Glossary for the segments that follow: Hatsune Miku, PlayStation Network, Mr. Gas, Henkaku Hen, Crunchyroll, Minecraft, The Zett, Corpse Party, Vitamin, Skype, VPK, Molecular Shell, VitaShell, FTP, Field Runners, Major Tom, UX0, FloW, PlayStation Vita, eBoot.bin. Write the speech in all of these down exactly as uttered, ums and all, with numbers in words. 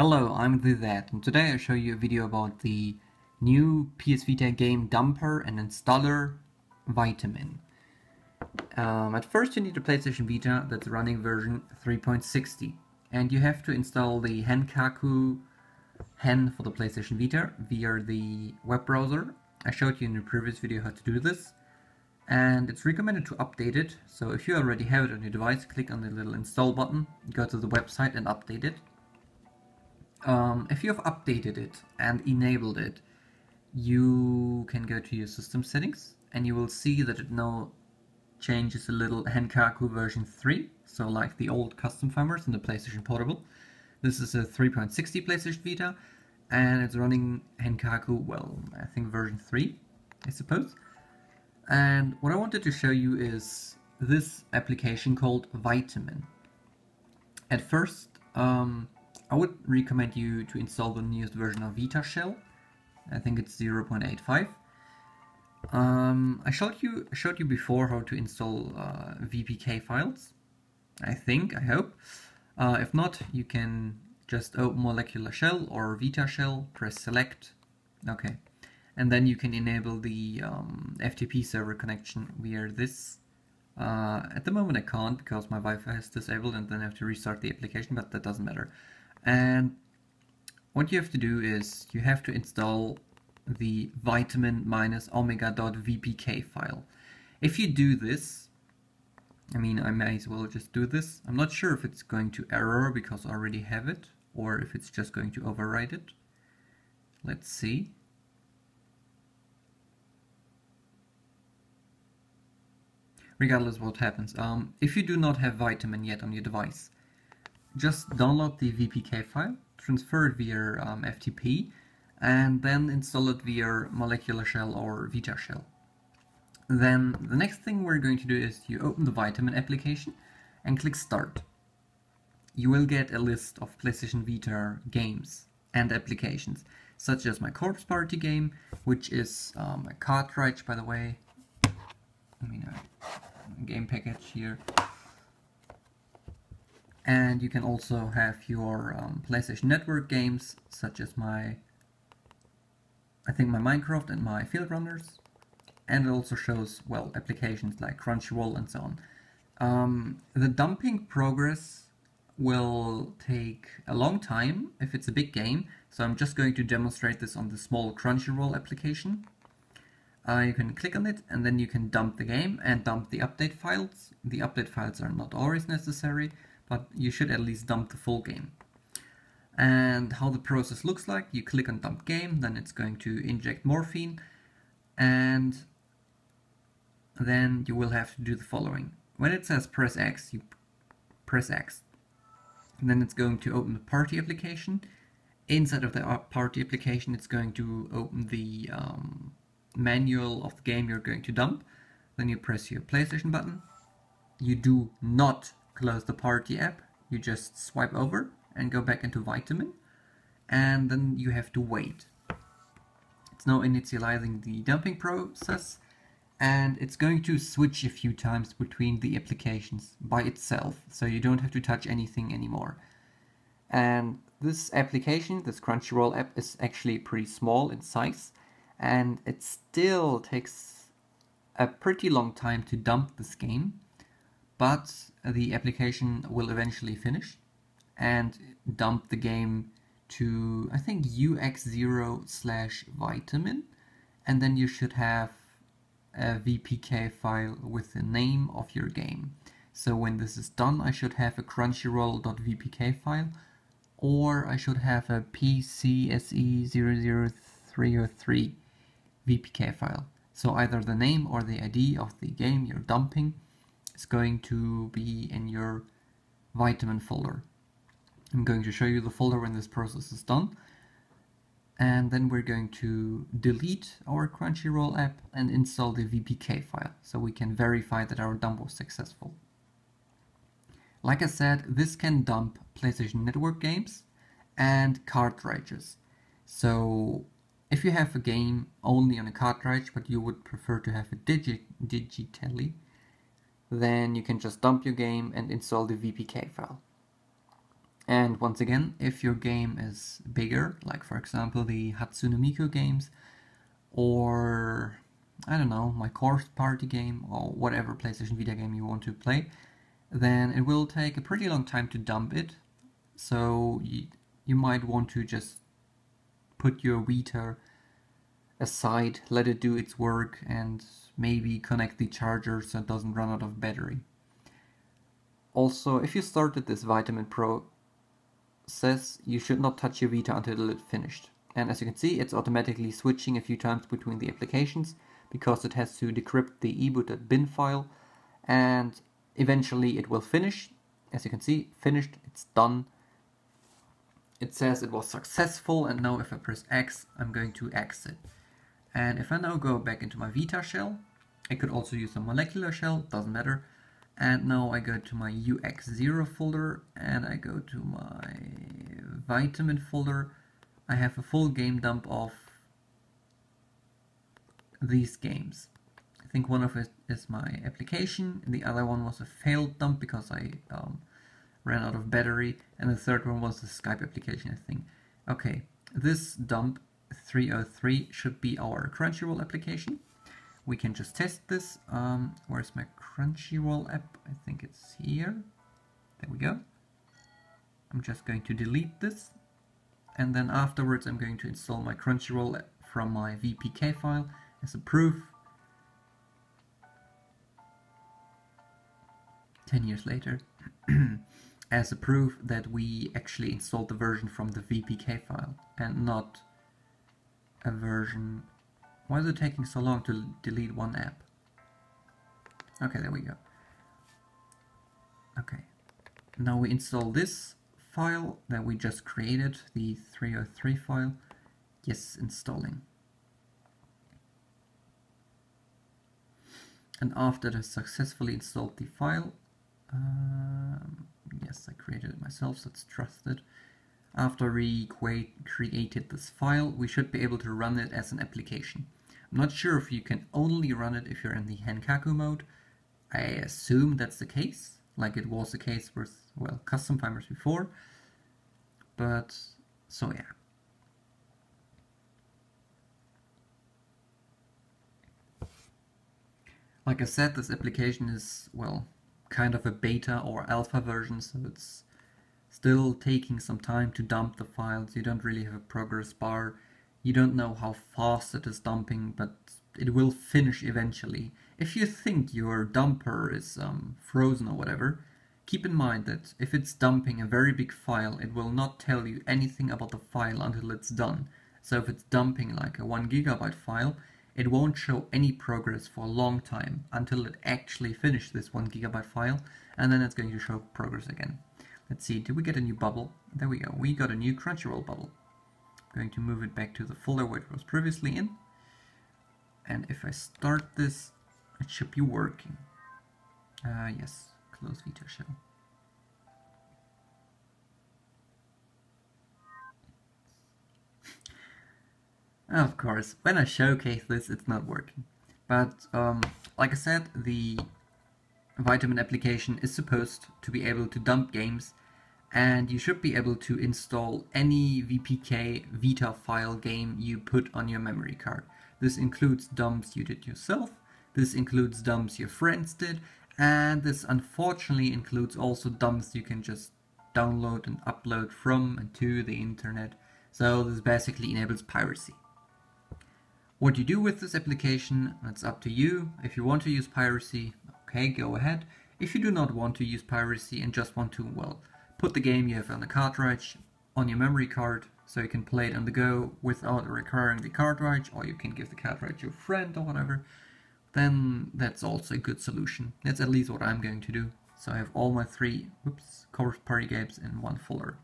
Hello, I'm The Zett, and today I show you a video about the new P S Vita game dumper and installer, Vitamin. Um, at first you need a PlayStation Vita that's running version three point sixty, and you have to install the Henkaku Hen for the PlayStation Vita via the web browser. I showed you in the previous video how to do this, and it's recommended to update it, so if you already have it on your device, click on the little install button, go to the website and update it. Um, if you have updated it and enabled it, you can go to your system settings and you will see that it now changes a little Henkaku version three, so like the old custom firmwares in the PlayStation Portable. This is a three point sixty PlayStation Vita and it's running Henkaku, well, I think version three, I suppose. And what I wanted to show you is this application called Vitamin. At first, um, I would recommend you to install the newest version of VitaShell. I think it's zero point eight five. Um, I showed you showed you before how to install uh, V P K files. I think, I hope. Uh, if not, you can just open Molecular Shell or VitaShell, press select. Okay, and then you can enable the um, F T P server connection via this. Uh, at the moment I can't because my Wi-Fi is disabled and then I have to restart the application, but that doesn't matter. And what you have to do is you have to install the vitamin dash omega dot v p k file. If you do this, I mean, I may as well just do this. I'm not sure if it's going to error because I already have it or if it's just going to override it. Let's see. Regardless what happens, um, if you do not have Vitamin yet on your device, just download the V P K file, transfer it via um, F T P, and then install it via Molecular Shell or VitaShell. Then the next thing we're going to do is you open the Vitamin application and click Start. You will get a list of PlayStation Vita games and applications, such as my Corpse Party game, which is um, a cartridge, by the way. I mean, a game package here. And you can also have your um, PlayStation Network games, such as my, I think my Minecraft and my Field Runners. And it also shows, well, applications like Crunchyroll and so on. Um, the dumping progress will take a long time if it's a big game, so I'm just going to demonstrate this on the small Crunchyroll application. Uh, you can click on it and then you can dump the game and dump the update files. The update files are not always necessary, but you should at least dump the full game. And how the process looks like, you click on dump game, then it's going to inject morphine, and then you will have to do the following. When it says press X, you press X. And then it's going to open the party application. Inside of the party application, it's going to open the um, manual of the game you're going to dump. Then you press your PlayStation button. You do not close the party app, you just swipe over and go back into Vitamin, and then you have to wait. It's now initializing the dumping process, and it's going to switch a few times between the applications by itself, so you don't have to touch anything anymore. And this application, this Crunchyroll app, is actually pretty small in size, and it still takes a pretty long time to dump this game, but the application will eventually finish and dump the game to, I think, U X zero slash Vitamin, and then you should have a V P K file with the name of your game. So when this is done, I should have a crunchyroll dot v p k file, or I should have a P C S E zero zero three zero three V P K file. So either the name or the I D of the game you're dumping is going to be in your Vitamin folder. I'm going to show you the folder when this process is done. And then we're going to delete our Crunchyroll app and install the V P K file so we can verify that our dump was successful. Like I said, this can dump PlayStation Network games and cartridges. So if you have a game only on a cartridge, but you would prefer to have it digi digitally, then you can just dump your game and install the V P K file. And once again, if your game is bigger, like for example the Hatsune Miku games, or I don't know, my Corpse Party game, or whatever PlayStation Vita game you want to play, then it will take a pretty long time to dump it. So you, you might want to just put your Vita aside, let it do its work, and maybe connect the charger so it doesn't run out of battery. Also, if you started this vitamin process, you should not touch your Vita until it's finished. And as you can see, it's automatically switching a few times between the applications because it has to decrypt the eBoot.bin file, and eventually it will finish. As you can see, finished, it's done. It says it was successful, and now if I press X, I'm going to exit. And if I now go back into my VitaShell, I could also use a Molecular Shell, doesn't matter. And now I go to my U X zero folder, and I go to my Vitamin folder. I have a full game dump of these games. I think one of it is my application, and the other one was a failed dump because I um, ran out of battery, and the third one was the Skype application, I think. Okay, this dump three oh three should be our Crunchyroll application. We can just test this. Um, where's my Crunchyroll app? I think it's here. There we go. I'm just going to delete this, and then afterwards I'm going to install my Crunchyroll app from my V P K file as a proof. ten years later. As a proof that we actually installed the version from the V P K file and not a version. Why is it taking so long to delete one app? Okay, there we go. Okay, now we install this file that we just created, the three oh three file. Yes, installing. And after it has successfully installed the file, um, yes, I created it myself, so it's trusted. After we created this file, we should be able to run it as an application. I'm not sure if you can only run it if you're in the Henkaku mode. I assume that's the case, like it was the case with, well, custom timers before. But, so yeah. Like I said, this application is, well, kind of a beta or alpha version, so it's still taking some time to dump the files. You don't really have a progress bar. You don't know how fast it is dumping, but it will finish eventually. If you think your dumper is um, frozen or whatever, keep in mind that if it's dumping a very big file, it will not tell you anything about the file until it's done. So if it's dumping like a one gigabyte file, it won't show any progress for a long time until it actually finishes this one gigabyte file, and then it's going to show progress again. Let's see, did we get a new bubble? There we go, we got a new Crunchyroll bubble. I'm going to move it back to the folder where it was previously in. And if I start this, it should be working. Uh, yes, close VitaShell. Of course, when I showcase this, it's not working. But, um, like I said, the Vitamin application is supposed to be able to dump games, and you should be able to install any V P K Vita file game you put on your memory card. This includes dumps you did yourself, this includes dumps your friends did, and this unfortunately includes also dumps you can just download and upload from and to the internet. So this basically enables piracy. What you do with this application, that's up to you. If you want to use piracy, okay, go ahead. If you do not want to use piracy and just want to, well, put the game you have on the cartridge on your memory card so you can play it on the go without requiring the cartridge, or you can give the cartridge your friend or whatever, then that's also a good solution. That's at least what I'm going to do. So I have all my three, whoops, Corpse Party games in one folder.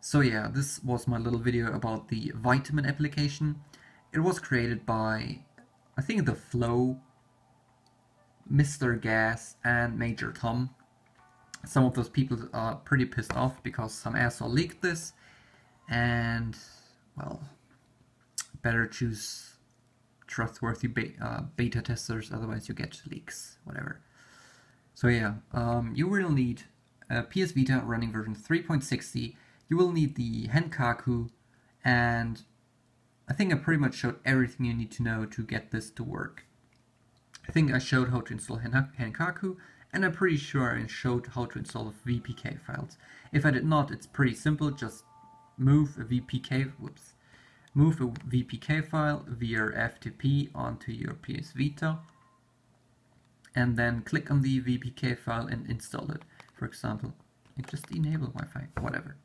So yeah, this was my little video about the Vitamin application. It was created by, I think, the FloW, Mister Gas, and Major Tom. Some of those people are pretty pissed off because some asshole leaked this, and, well, better choose trustworthy be uh, beta testers, otherwise you get leaks, whatever. So yeah, um, you will need uh, P S Vita running version three point sixty, you will need the Henkaku, and I think I pretty much showed everything you need to know to get this to work. I think I showed how to install Henkaku, and I'm pretty sure I showed how to install the V P K files. If I did not, it's pretty simple, just move a V P K, whoops, move a V P K file via F T P onto your P S Vita, and then click on the V P K file and install it. For example, I just enable Wi-Fi, whatever.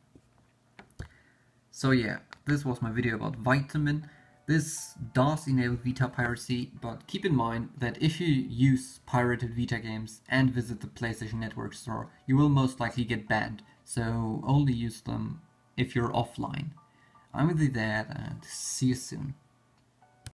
So yeah, this was my video about Vitamin. This does enable Vita piracy, but keep in mind that if you use pirated Vita games and visit the PlayStation Network store, you will most likely get banned, so only use them if you're offline. I'm with that, and see you soon.